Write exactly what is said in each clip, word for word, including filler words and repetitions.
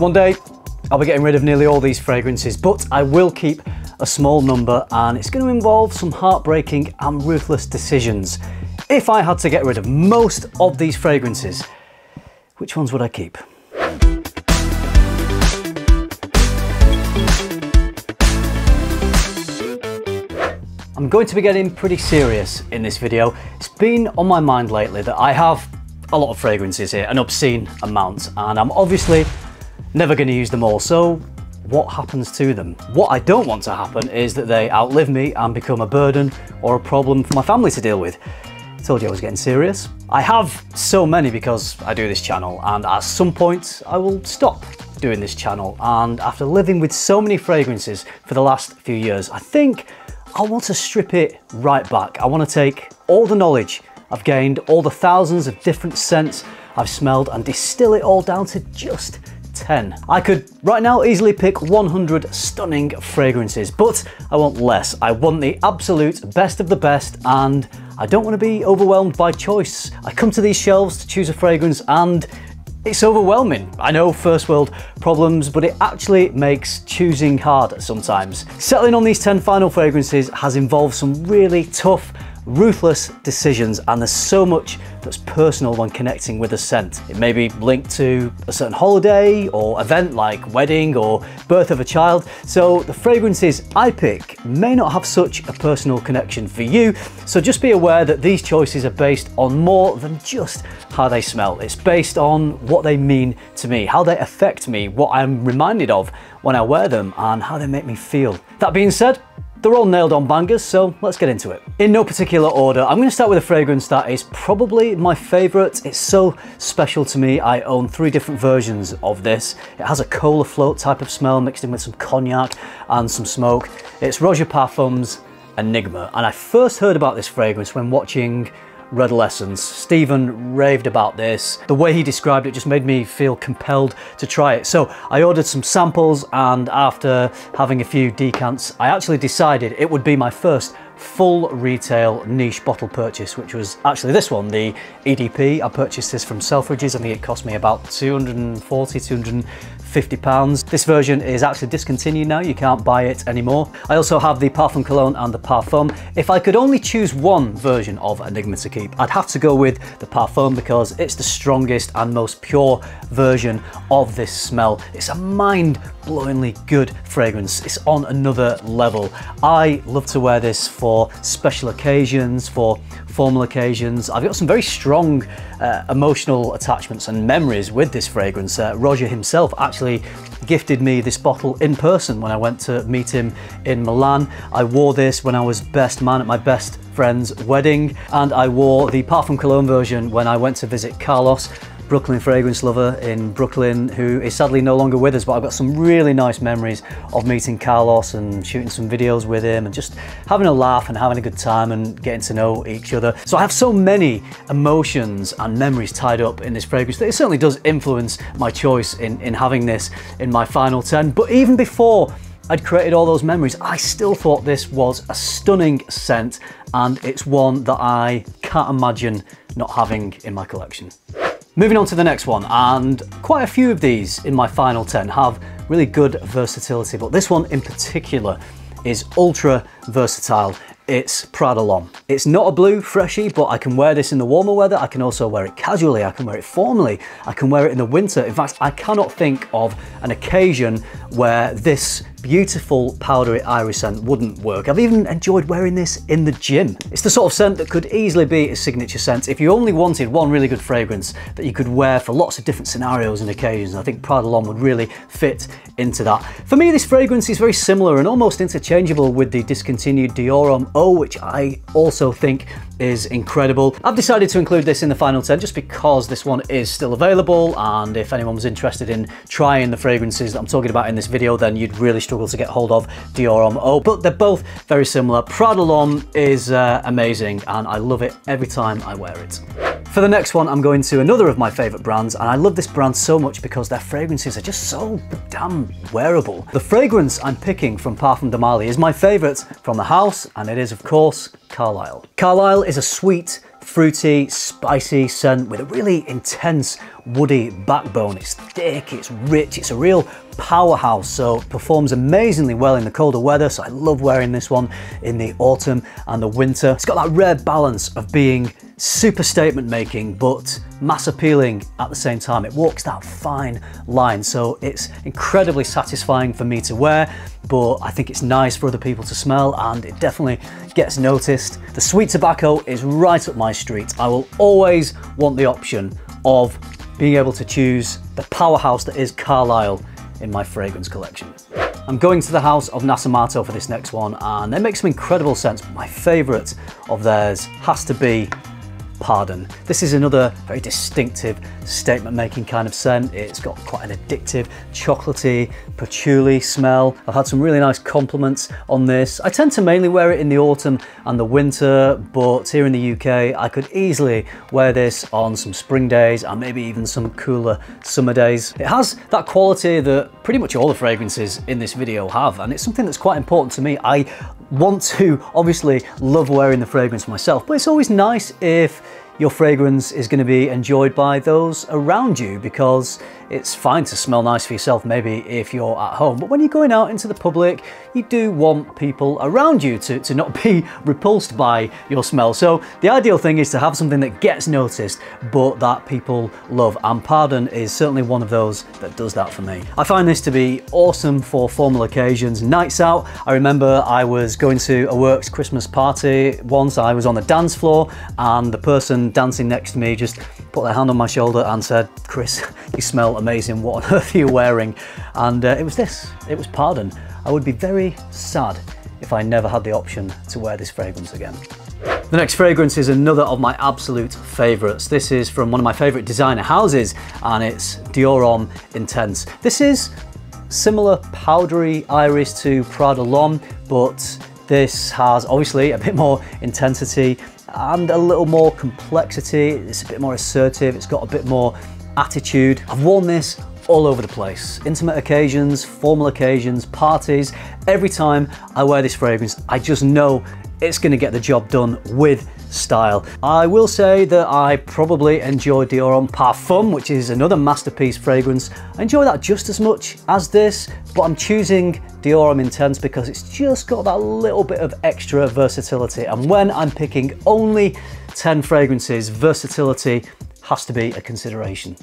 One day, I'll be getting rid of nearly all these fragrances, but I will keep a small number, and it's going to involve some heartbreaking and ruthless decisions. If I had to get rid of most of these fragrances, which ones would I keep? I'm going to be getting pretty serious in this video. It's been on my mind lately that I have a lot of fragrances here, an obscene amount, and I'm obviously never going to use them all, so what happens to them? What I don't want to happen is that they outlive me and become a burden or a problem for my family to deal with. I told you I was getting serious. I have so many because I do this channel, and at some point I will stop doing this channel, and after living with so many fragrances for the last few years, I think I want to strip it right back. I want to take all the knowledge I've gained, all the thousands of different scents I've smelled, and distill it all down to just ten. I could right now easily pick one hundred stunning fragrances, but I want less. I want the absolute best of the best, and I don't want to be overwhelmed by choice. I come to these shelves to choose a fragrance and it's overwhelming. I know, first world problems, but it actually makes choosing hard sometimes. Settling on these ten final fragrances has involved some really tough, ruthless decisions, and there's so much that's personal when connecting with a scent. It may be linked to a certain holiday or event like wedding or birth of a child, so the fragrances I pick may not have such a personal connection for you, so just be aware that these choices are based on more than just how they smell. It's based on what they mean to me, how they affect me, what I'm reminded of when I wear them, and how they make me feel. That being said, they're all nailed on bangers, so let's get into it. In no particular order, I'm going to start with a fragrance that is probably my favourite. It's so special to me. I own three different versions of this. It has a cola float type of smell mixed in with some cognac and some smoke. It's Roger Parfums Enigma, and I first heard about this fragrance when watching Redolescence. Stephen raved about this. The way he described it just made me feel compelled to try it. So I ordered some samples, and after having a few decants, I actually decided it would be my first full retail niche bottle purchase, which was actually this one, the E D P. I purchased this from Selfridges. I think it cost me about two hundred forty, two hundred fifty pounds. This version is actually discontinued now. You can't buy it anymore. I also have the Parfum Cologne and the Parfum. If I could only choose one version of Enigma to keep, I'd have to go with the Parfum because it's the strongest and most pure version of this smell. It's a mind-blowingly good fragrance. It's on another level. I love to wear this for for special occasions, for formal occasions. I've got some very strong uh, emotional attachments and memories with this fragrance. Uh, Roger himself actually gifted me this bottle in person when I went to meet him in Milan. I wore this when I was best man at my best friend's wedding, and I wore the Parfum Cologne version when I went to visit Carlos, Brooklyn fragrance lover in Brooklyn, who is sadly no longer with us, but I've got some really nice memories of meeting Carlos and shooting some videos with him and just having a laugh and having a good time and getting to know each other. So I have so many emotions and memories tied up in this fragrance that it certainly does influence my choice in, in having this in my final ten. But even before I'd created all those memories, I still thought this was a stunning scent, and it's one that I can't imagine not having in my collection. Moving on to the next one, and quite a few of these in my final ten have really good versatility, but this one in particular is ultra versatile. It's Prada L'Homme. It's not a blue freshie, but I can wear this in the warmer weather. I can also wear it casually. I can wear it formally. I can wear it in the winter. In fact, I cannot think of an occasion where this beautiful powdery iris scent wouldn't work. I've even enjoyed wearing this in the gym. It's the sort of scent that could easily be a signature scent. If you only wanted one really good fragrance that you could wear for lots of different scenarios and occasions, I think Prada L'Homme would really fit into that. For me, this fragrance is very similar and almost interchangeable with the discontinued Dior Homme Intense, which I also think is incredible. I've decided to include this in the final ten just because this one is still available, and if anyone was interested in trying the fragrances that I'm talking about in this video, then you'd really struggle to get hold of Dior Homme Intense, but they're both very similar. Prada L'Homme is uh, amazing, and I love it every time I wear it. For the next one, I'm going to another of my favourite brands, and I love this brand so much because their fragrances are just so damn wearable. The fragrance I'm picking from Parfums de Marly is my favourite from the house, and it is, of course, Carlisle. Carlisle is a sweet, fruity, spicy scent with a really intense woody backbone. It's thick, it's rich, it's a real powerhouse, so it performs amazingly well in the colder weather, so I love wearing this one in the autumn and the winter. It's got that rare balance of being super statement making but mass appealing at the same time. It walks that fine line, so it's incredibly satisfying for me to wear, but I think it's nice for other people to smell, and it definitely gets noticed. The sweet tobacco is right up my street. I will always want the option of being able to choose the powerhouse that is Carlisle in my fragrance collection. I'm going to the house of Nasamato for this next one, and they make some incredible scents. My favorite of theirs has to be Pardon. This is another very distinctive statement-making kind of scent. It's got quite an addictive, chocolatey, patchouli smell. I've had some really nice compliments on this. I tend to mainly wear it in the autumn and the winter, but here in the U K, I could easily wear this on some spring days and maybe even some cooler summer days. It has that quality that pretty much all the fragrances in this video have, and it's something that's quite important to me. I want to obviously love wearing the fragrance myself, but it's always nice if your fragrance is going to be enjoyed by those around you, because it's fine to smell nice for yourself maybe if you're at home, but when you're going out into the public, you do want people around you to, to not be repulsed by your smell. So the ideal thing is to have something that gets noticed but that people love, and Pardon is certainly one of those that does that for me. I find this to be awesome for formal occasions, nights out. I remember I was going to a works Christmas party once. I was on the dance floor and the person dancing next to me just put their hand on my shoulder and said, "Chris, you smell amazing, what on earth are you wearing?" And uh, it was this, it was Pardon. I would be very sad if I never had the option to wear this fragrance again. The next fragrance is another of my absolute favourites. This is from one of my favourite designer houses, and it's Dior Homme Intense. This is similar powdery iris to Prada L'Homme, but this has obviously a bit more intensity and a little more complexity. It's a bit more assertive, it's got a bit more attitude. I've worn this all over the place. Intimate occasions, formal occasions, parties. Every time I wear this fragrance, I just know it's gonna get the job done with style. I will say that I probably enjoy Dior Homme Parfum, which is another masterpiece fragrance. I enjoy that just as much as this, but I'm choosing Dior Homme Intense because it's just got that little bit of extra versatility. And when I'm picking only ten fragrances, versatility has to be a consideration.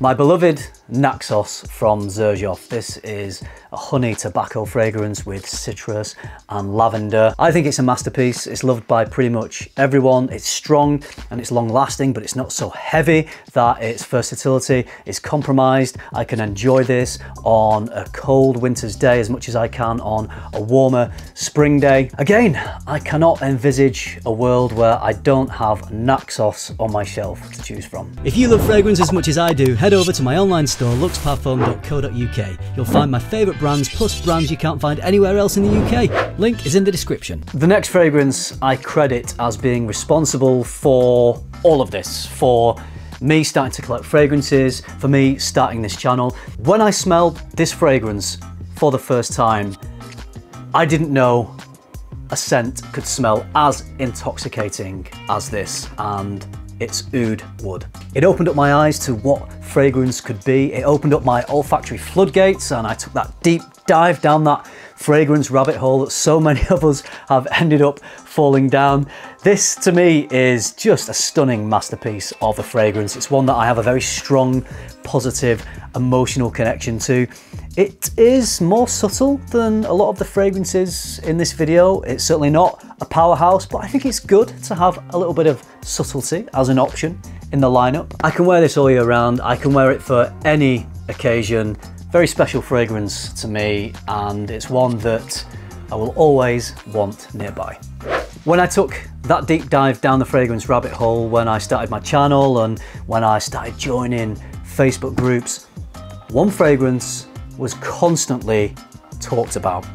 My beloved Naxos from Xerjoff. This is a honey tobacco fragrance with citrus and lavender. I think it's a masterpiece. It's loved by pretty much everyone. It's strong and it's long lasting, but it's not so heavy that its versatility is compromised. I can enjoy this on a cold winter's day as much as I can on a warmer spring day. Again, I cannot envisage a world where I don't have Naxos on my shelf to choose from. If you love fragrance as much as I do, head over to my online store, luxe parfum dot co dot U K. You'll find my favourite brands, plus brands you can't find anywhere else in the U K. Link is in the description. The next fragrance I credit as being responsible for all of this, for me starting to collect fragrances, for me starting this channel. When I smelled this fragrance for the first time, I didn't know a scent could smell as intoxicating as this, and it's Oud Wood. It opened up my eyes to what fragrance could be. It opened up my olfactory floodgates, and I took that deep dive down that fragrance rabbit hole that so many of us have ended up falling down. This to me is just a stunning masterpiece of a fragrance. It's one that I have a very strong, positive, emotional connection to. It is more subtle than a lot of the fragrances in this video. It's certainly not a powerhouse, but I think it's good to have a little bit of subtlety as an option in the lineup. I can wear this all year round. I can wear it for any occasion. Very special fragrance to me, and it's one that I will always want nearby. When I took that deep dive down the fragrance rabbit hole, when I started my channel and when I started joining Facebook groups, one fragrance was constantly talked about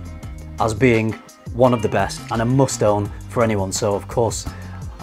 as being one of the best and a must own for anyone. So of course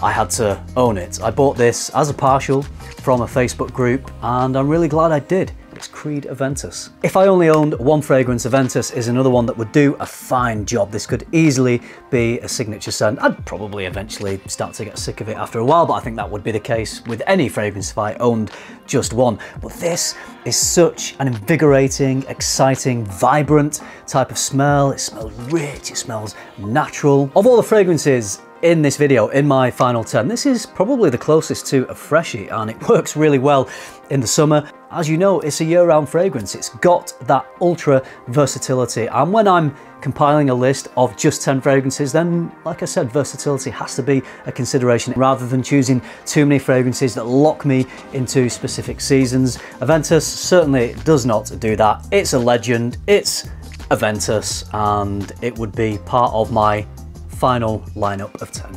I had to own it. I bought this as a partial from a Facebook group, and I'm really glad I did. It's Creed Aventus. If I only owned one fragrance, Aventus is another one that would do a fine job. This could easily be a signature scent. I'd probably eventually start to get sick of it after a while, but I think that would be the case with any fragrance if I owned just one. But this is such an invigorating, exciting, vibrant type of smell. It smells rich, it smells natural. Of all the fragrances in this video, in my final ten, this is probably the closest to a freshie, and it works really well in the summer. As you know, it's a year-round fragrance. It's got that ultra versatility. And when I'm compiling a list of just ten fragrances, then, like I said, versatility has to be a consideration rather than choosing too many fragrances that lock me into specific seasons. Aventus certainly does not do that. It's a legend, it's Aventus, and it would be part of my final lineup of ten.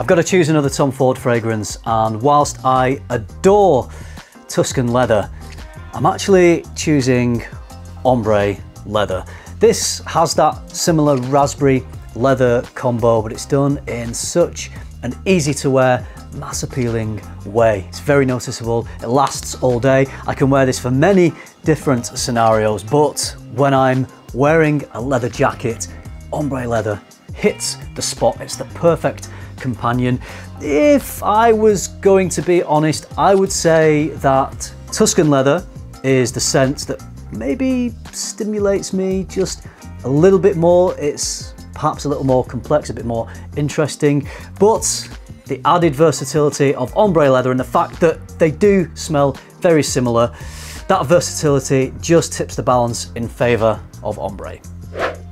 I've got to choose another Tom Ford fragrance, and whilst I adore Tuscan Leather, I'm actually choosing Ombre Leather. This has that similar raspberry leather combo, but it's done in such an easy to wear, mass appealing way. It's very noticeable, it lasts all day. I can wear this for many different scenarios, but when I'm wearing a leather jacket, Ombre Leather hits the spot. It's the perfect companion. If I was going to be honest, I would say that Tuscan Leather is the scent that maybe stimulates me just a little bit more. It's perhaps a little more complex, a bit more interesting, but the added versatility of Ombre Leather and the fact that they do smell very similar, that versatility just tips the balance in favour of Ombre.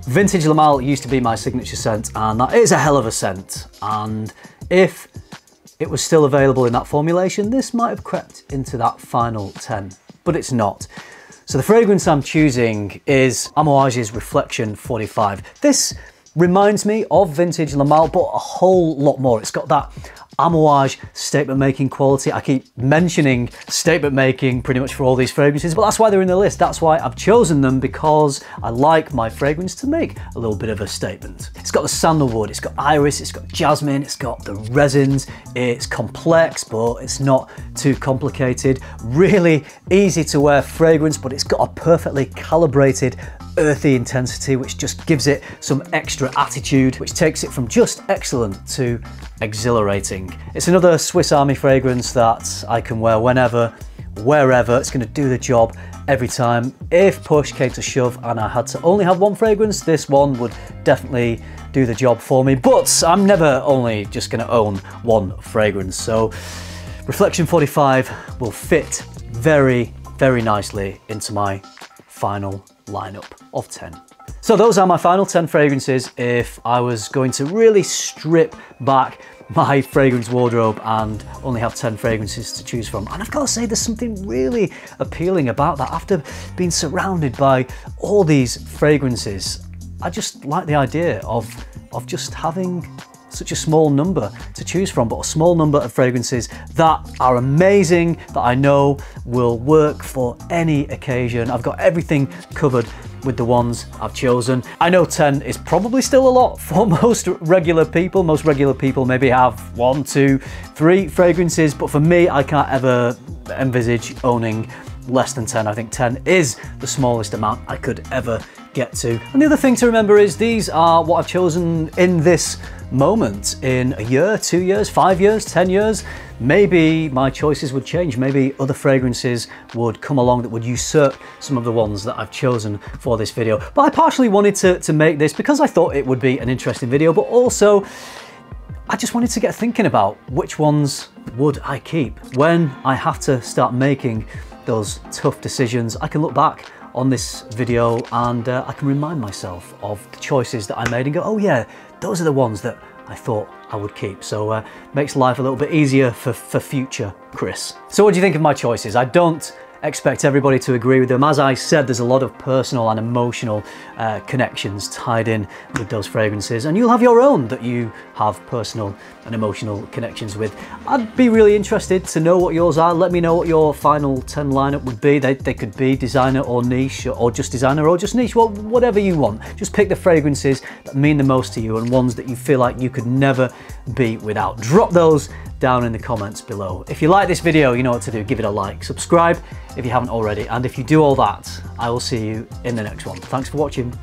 Vintage Le Male used to be my signature scent, and that is a hell of a scent. And if it was still available in that formulation, this might have crept into that final ten, but it's not. So the fragrance I'm choosing is Amouage's Reflection forty-five. This reminds me of vintage Le Male, but a whole lot more. It's got that Amouage statement making quality. I keep mentioning statement making pretty much for all these fragrances, but that's why they're in the list. That's why I've chosen them, because I like my fragrance to make a little bit of a statement. It's got the sandalwood, it's got iris, it's got jasmine, it's got the resins. It's complex, but it's not too complicated. Really easy to wear fragrance, but it's got a perfectly calibrated earthy intensity, which just gives it some extra attitude, which takes it from just excellent to exhilarating. It's another Swiss Army fragrance that I can wear whenever, wherever. It's going to do the job every time. If push came to shove and I had to only have one fragrance, this one would definitely do the job for me, but I'm never only just going to own one fragrance. So Reflection forty-five will fit very, very nicely into my final lineup of ten. So those are my final ten fragrances if I was going to really strip back my fragrance wardrobe and only have ten fragrances to choose from. And I've got to say, there's something really appealing about that. After being surrounded by all these fragrances, I just like the idea of, of just having such a small number to choose from, but a small number of fragrances that are amazing, that I know will work for any occasion. I've got everything covered with the ones I've chosen. I know ten is probably still a lot for most regular people. Most regular people maybe have one, two, three fragrances, but for me, I can't ever envisage owning less than ten. I think ten is the smallest amount I could ever get to. And the other thing to remember is these are what I've chosen in this moment. In a year, two years, five years, ten years, maybe my choices would change. Maybe other fragrances would come along that would usurp some of the ones that I've chosen for this video. But I partially wanted to, to make this because I thought it would be an interesting video, but also I just wanted to get thinking about which ones would I keep. When I have to start making those tough decisions, I can look back on this video and uh, I can remind myself of the choices that I made and go, oh yeah, those are the ones that I thought I would keep. So uh, makes life a little bit easier for, for future Chris. So what do you think of my choices? I don't expect everybody to agree with them. As I said, there's a lot of personal and emotional uh, connections tied in with those fragrances, and you'll have your own that you have personal and emotional connections with. I'd be really interested to know what yours are. Let me know what your final ten lineup would be. They, they could be designer or niche, or just designer or just niche, well, whatever you want. Just pick the fragrances that mean the most to you and ones that you feel like you could never be without. Drop those down in the comments below. If you like this video, you know what to do. Give it a like, subscribe if you haven't already, and if you do all that, I will see you in the next one. Thanks for watching.